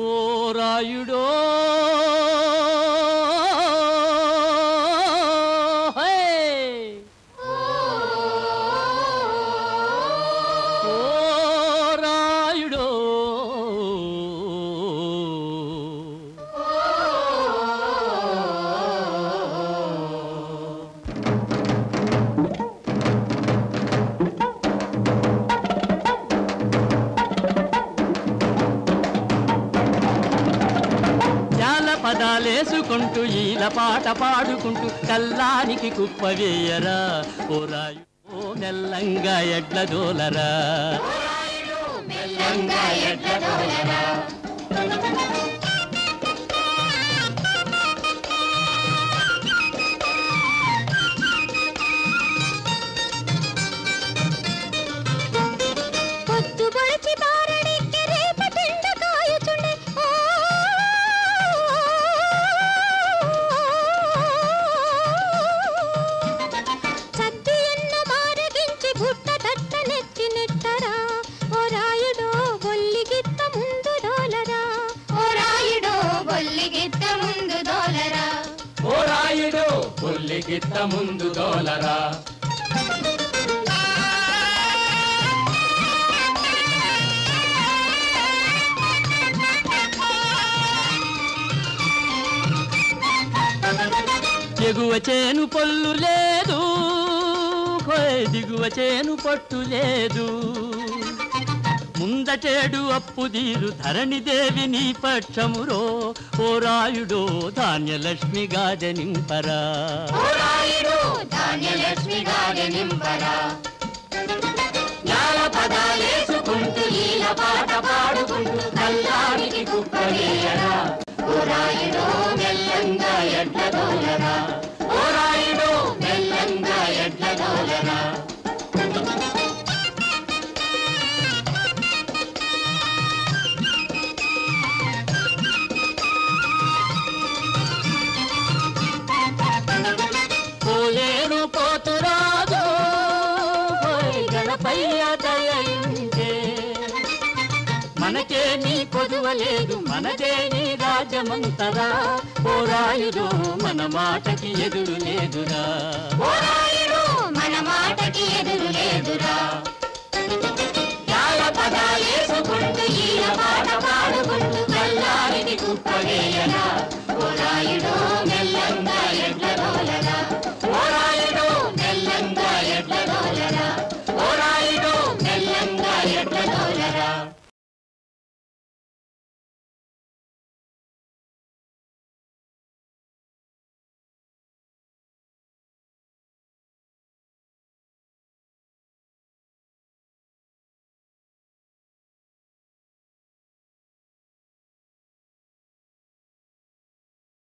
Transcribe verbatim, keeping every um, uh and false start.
ओ रायुडो పాట పాడుకుంటూ కల్లానికి కుప్పవేయరా ఓ రాయుడో మెల్లంగా ఎడ్ల దోలరా ఓ రాయుడో మెల్లంగా ఎడ్ల దోలరా గిత్త ముందు దోలరా ఎగువ చేను పొల్లు లేదు హోయ్ దిగువ చేను పట్టు లేదు ముందటేడు అప్పు తీరు ధరణిదేవి నీ పక్షమురో ఓ రాయుడో ధాన్యలక్ష్మి గాజనింపరా ఓ రాయుడో ధాన్యలక్ష్మి గాజనింపరా జ్ఞాన పదాలేసుకుంటూ లీల పాట పాడుకుంటూ కల్లానికి కుప్పవేయరా ఓ రాయుడో మెల్లంగా ఎడ్ల దోలరా ఓ రాయుడో మెల్లంగా ఎడ్ల దోలరా లేదు మనదేని రాజమంతరా ఓ రాయుడో మన మాటకి ఎదురు లేదురా ఓ రాయుడో మన మాటకి ఎదురు లేదురా యాల పదాలేసుకుంటూ ఈల పాట పాడుకుంటూ కల్లారిని కుప్పవేయనా ఓ రాయుడో